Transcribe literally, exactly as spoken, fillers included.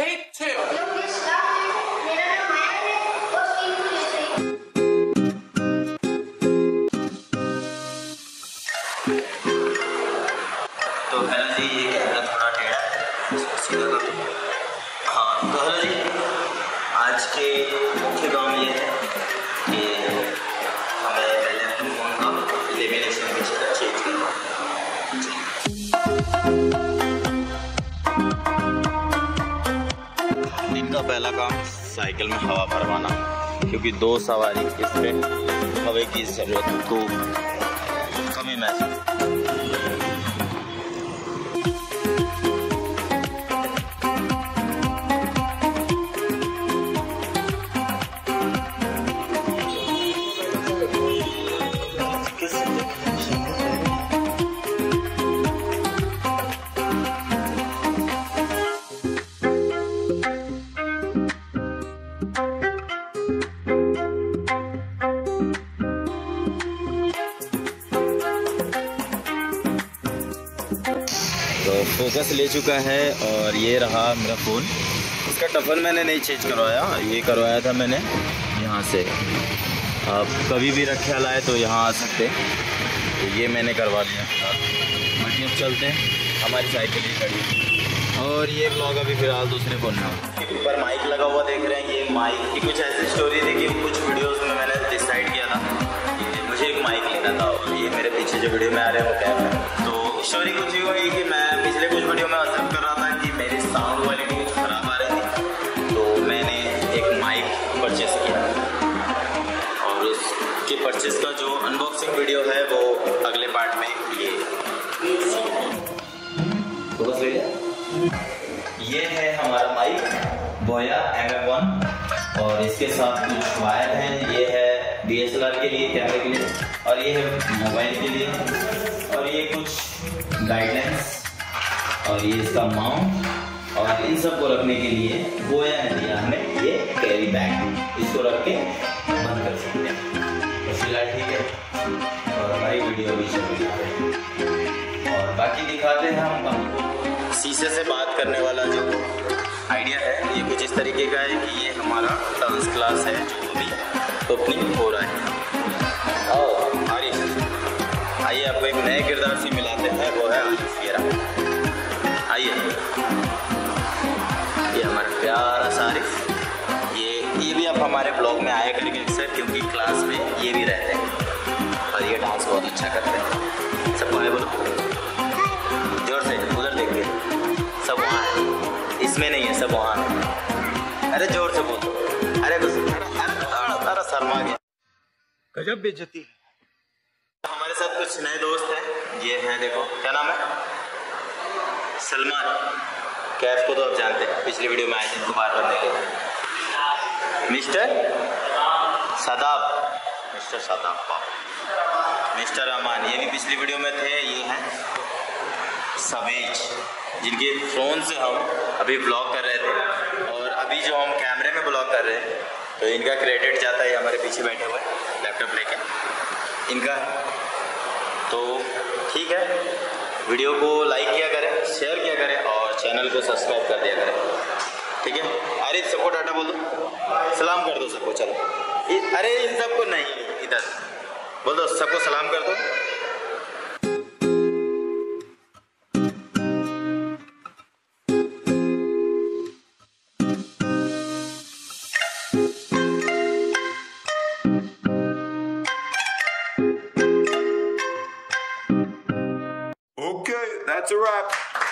Take two. तो hello जी, ये कैमरा थोड़ा टेढ़ा है, इसको सीधा कर दो। हाँ, तो हेलो जी, आज के मुख्य काम ये है कि हमें पहले अपने फ़ोन का इल्यूमिनेशन भी चेंज करना है। दिन का पहला काम साइकिल में हवा भरवाना, क्योंकि दो सवारी इसमें हवा की ज़रूरत को कमी महसूस। तो फोकस ले चुका है और ये रहा मेरा फ़ोन। इसका टफर मैंने नहीं चेंज करवाया, ये करवाया था मैंने यहाँ से। आप कभी भी रख ख्याल आए तो यहाँ आ सकते, तो ये मैंने करवा लिया। बाकी अब चलते हैं, हमारी साइकिल ही खड़ी। और ये ब्लॉग अभी फिलहाल दूसरे फ़ोन में, ऊपर माइक लगा हुआ देख रहे हैं। ये माइक की कुछ ऐसी स्टोरी थी कि कुछ वीडियोज़ में मैंने डिसाइड किया था कि मुझे एक माइक लेना था, और ये मेरे पीछे जो वीडियो में आ रहे हैं वो कैमरा है। तो स्टोरी कुछ ये हुई कि मैं पिछले कुछ वीडियो में असर कर रहा था कि मेरी साउंड क्वालिटी कुछ खराब आ रही थी, तो मैंने एक माइक परचेस किया और उसके परचेस का जो अनबॉक्सिंग वीडियो है वो अगले पार्ट में। ये तो बस ये है हमारा माइक बोया एम एफ वन, और इसके साथ कुछ वायर हैं। ये है डी एस एल आर के लिए, कैमरे के लिए, और ये है मोबाइल के लिए, और ये कुछ गाइडलाइंस, और ये इसका माउंट, और इन सब को रखने के लिए बोया ने दिया हमें ये कैरी बैग। इसको रख के बंद कर सकते हैं, तो फिलहाल ठीक है। और हमारी वीडियो भी शुरू हो गई, और बाकी दिखाते हैं हम आपको। शीशे से बात करने वाला जो आइडिया है ये कुछ इस तरीके का है कि ये हमारा डांस क्लास है जो भी ओपनिंग हो रहा है। और आरिफ, आइए आपको एक नए किरदार से मिलाते हैं, वो है आरिफ। ये रहा, आइए, ये हमारा प्यारा सा आरिफ। ये ये भी आप हमारे ब्लॉग में आया करेंगे अक्सर, क्योंकि क्लास में ये भी रहते हैं और ये डांस बहुत अच्छा करते हैं। सब बाय बोलो जोर से, उधर देखिए, सब वहाँ है, इसमें नहीं है, सब वहाँ है। अरे जोर से बोलो, अरे बस शर्मा गया, गजब बेइज्जती है। हमारे साथ कुछ नए दोस्त हैं, ये हैं, देखो क्या नाम है, सलमान। कैफ को तो आप जानते हैं, पिछली वीडियो में आए थे इनको बार करने के लिए। मिस्टर शादाब, मिस्टर शादाब पाप, मिस्टर रहमान, ये भी पिछली वीडियो में थे। ये हैं सवेज, जिनके फ़ोन से हम अभी ब्लॉग कर रहे थे, और अभी जो हम कैमरे में ब्लॉग कर रहे हैं तो इनका क्रेडिट जाता है। हमारे पीछे बैठे हुए लैपटॉप लेके इनका है। तो ठीक है, वीडियो को लाइक किया करें, शेयर किया करें, और चैनल को सब्सक्राइब कर दिया करें, ठीक है। अरे सबको टाटा बोल दो, सलाम कर दो सबको, चलो। अरे इन सबको नहीं, इधर बोल दो, सबको सलाम कर दो। That's a wrap.